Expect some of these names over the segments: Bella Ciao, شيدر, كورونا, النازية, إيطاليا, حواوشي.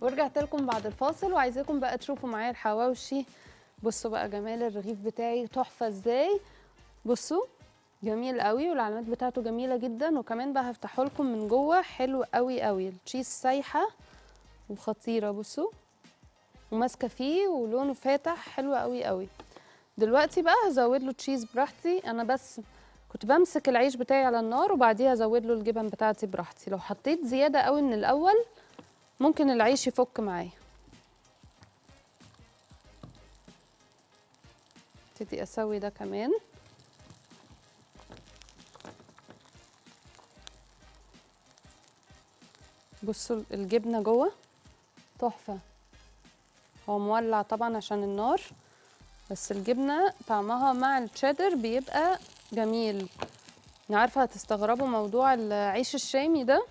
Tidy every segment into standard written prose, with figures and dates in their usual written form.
ورجعت لكم بعد الفاصل، وعايزاكم بقى تشوفوا معايا الحواوشي. بصوا بقى جمال الرغيف بتاعي تحفه ازاي، بصوا جميل قوي والعلامات بتاعته جميله جدا. وكمان بقى هفتحه لكم من جوه، حلو قوي قوي، التشيز سايحه وخطيره، بصوا وماسكه فيه ولونه فاتح حلو قوي قوي. دلوقتي بقى هزود له تشيز براحتي، انا بس كنت بمسك العيش بتاعي على النار وبعديها ازود له الجبن بتاعتي براحتي. لو حطيت زياده قوي من الاول ممكن العيش يفك معايا. ابتدي اسوي ده كمان، بصوا الجبنه جوه تحفه، هو مولع طبعا عشان النار، بس الجبنه طعمها مع الشيدر بيبقى جميل. انا عارفه هتستغربوا موضوع العيش الشامي ده،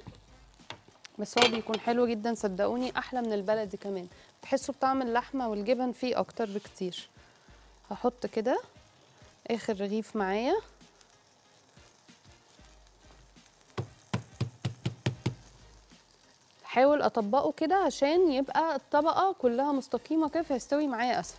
بس هو بيكون حلو جدا صدقوني، احلى من البلدي كمان، بتحسوا بطعم اللحمه والجبن فيه اكتر بكتير. هحط كده اخر رغيف معايا، حاول اطبقه كده عشان يبقى الطبقه كلها مستقيمه كده فيستوي معايا اسهل.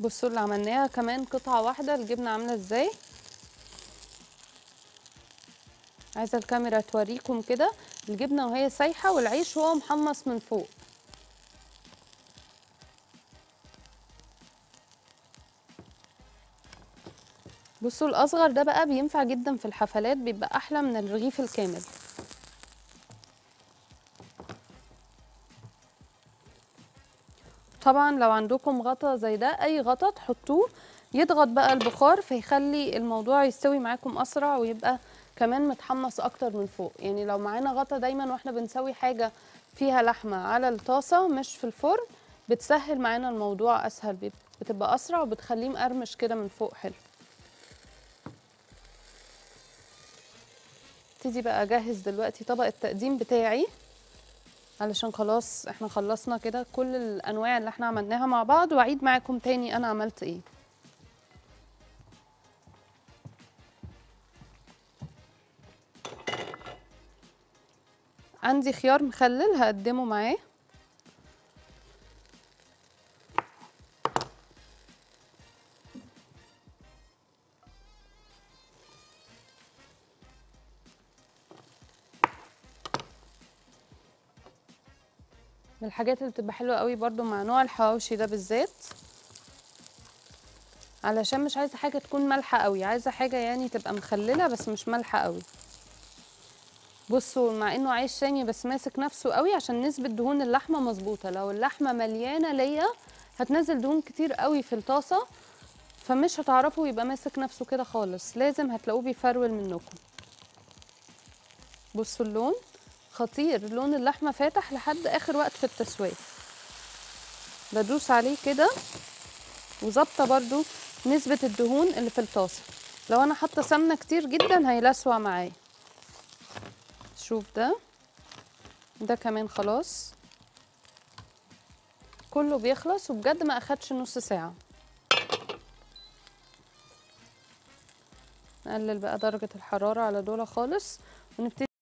بصوا اللي عملناها كمان قطعه واحده، الجبنه عامله ازاي. عايزه الكاميرا توريكم كده الجبنه وهي سايحه والعيش وهو محمص من فوق. بصوا الاصغر ده بقى بينفع جدا في الحفلات، بيبقى احلى من الرغيف الكامل. طبعا لو عندكم غطا زي ده، اي غطا تحطوه يضغط بقى البخار فيخلي الموضوع يستوي معاكم اسرع ويبقى كمان متحمص اكتر من فوق. يعني لو معانا غطا دايما واحنا بنسوي حاجه فيها لحمه على الطاسه مش في الفرن بتسهل معانا الموضوع اسهل، بتبقى اسرع وبتخليه مقرمش كده من فوق حلو. ابتدي بقى اجهز دلوقتي طبق التقديم بتاعي، علشان خلاص احنا خلصنا كده كل الانواع اللي احنا عملناها مع بعض، واعيد معاكم تاني انا عملت ايه. عندي خيار مخلل هقدمه معاه، من الحاجات اللي بتبقى حلوه قوي برضو مع نوع الحواوشي ده بالذات، علشان مش عايزه حاجه تكون مالحه قوي، عايزه حاجه يعني تبقى مخلله بس مش مالحه قوي. بصوا مع انه عيش شامي بس ماسك نفسه قوي عشان نسبه دهون اللحمه مظبوطه. لو اللحمه مليانه ليا هتنزل دهون كتير قوي في الطاسه فمش هتعرفوا يبقى ماسك نفسه كده خالص، لازم هتلاقوه بيفرول منكم. بصوا اللون خطير، لون اللحمه فاتح لحد اخر وقت في التسويه، بدوس عليه كده وظابطه برده نسبه الدهون اللي في الطاسه. لو انا حاطه سمنه كتير جدا هيلسوع معايا. شوف ده كمان خلاص كله بيخلص، وبجد ما اخدش نص ساعه. نقلل بقى درجه الحراره على دول خالص ونبتدي